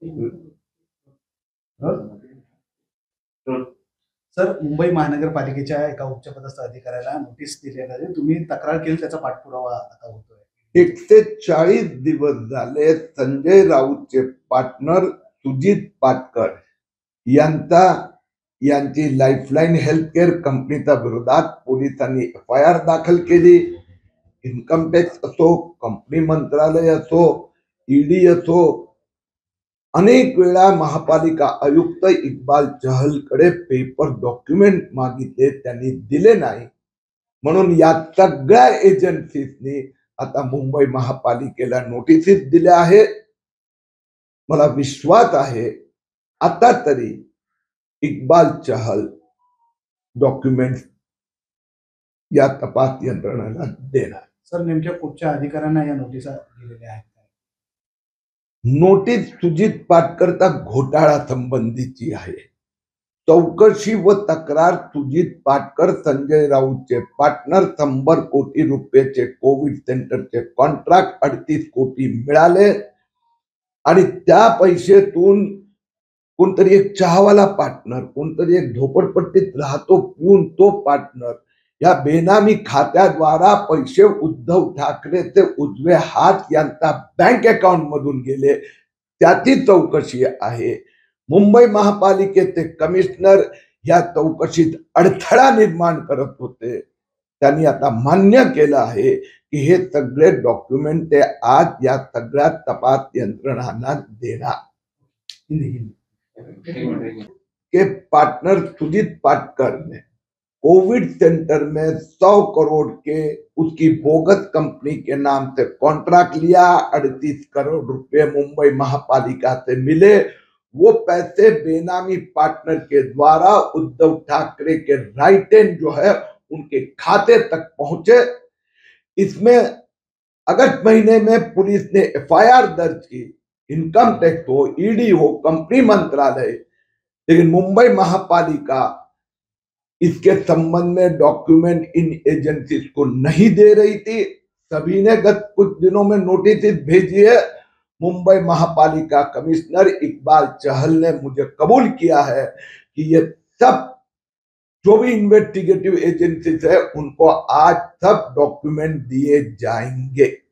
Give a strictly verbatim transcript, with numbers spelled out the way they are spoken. Sir, Mumbai महानगरपालिकेच्या एका उच्चपदस्थ अधिकाऱ्याला नोटीस दिल्याने तुम्ही तक्रार केली, त्याचा पाठपुरावा आता होतोय. एक ते चाळीस दिवस झाले संजय राऊतचे पार्टनर सुजित पाटकर यांचा यांची लाईफलाईन हेल्थकेअर कंपनीच्या विरोधात पोलिसांनी एफ आय आर दाखल केली. इन्कम टॅक्स असो, कंपनी मंत्रालय असो, ईडी असो, अनेक वेळा महापालिका आयुक्त इक्बाल चहल कडे पेपर डॉक्युमेंट मागितले, त्यांनी दिले नाही. म्हणून या सगळ्या एजन्सीजनी आता मुंबई महापालिकेला नोटिसेस दिल्या आहेत. मला विश्वास आहे आता तरी इक्बाल चहल डॉक्युमेंट या तपास यंत्रणाला देणार. सर, नेमक्या कुठच्या अधिकाऱ्यांना या नोटीस दिलेल्या आहेत? नोटीस सुजित पाटकरचा घोटाळा संबंधीची आहे. चौकशी व तक्रार सुजित पाटकर संजय राऊतचे पार्टनर, शंभर कोटी रुपयाचे कोविड सेंटरचे कॉन्ट्रॅक्ट अडतीस कोटी मिळाले आणि त्या पैशातून कोणतरी एक चहावाला पार्टनर, कोणतरी एक झोपडपट्टीत राहतो पिऊन तो पार्टनर, या बेनामी खात्याद्वारा पैसे उद्धव ठाकरेचे उजवे हात यांचा बँक अकाउंट मधून गेले, त्याची चौकशी आहे. मुंबई महापालिकेचे कमिशनर या चौकशीत अडथळा निर्माण करत होते, त्यांनी आता मान्य केलं आहे की हे सगळे डॉक्युमेंट ते आज या सगळ्या तपास यंत्रणांना देणार. के पार्टनर सुजित पाटकरने कोविड सेंटर में सौ करोड़ के उसकी बोगस कंपनी के नाम से कॉन्ट्रैक्ट लिया, अड़तीस करोड़ रुपए मुंबई महापालिका से मिले, वो पैसे बेनामी पार्टनर के द्वारा उद्धव ठाकरे के राइट हैंड जो है उनके खाते तक पहुंचे. इसमें अगस्त महीने में पुलिस ने एफ आई आर दर्ज की, इनकम टैक्स हो, ईडी हो, कंपनी मंत्रालय, लेकिन मुंबई महापालिका इसके संबंध में डॉक्यूमेंट इन एजेंसीज को नहीं दे रही थी. सभी ने गत कुछ दिनों में नोटिस भेजी है. मुंबई महापालिका कमिश्नर इकबाल चहल ने मुझे कबूल किया है कि ये सब जो भी इन्वेस्टिगेटिव एजेंसीज है उनको आज सब डॉक्यूमेंट दिए जाएंगे.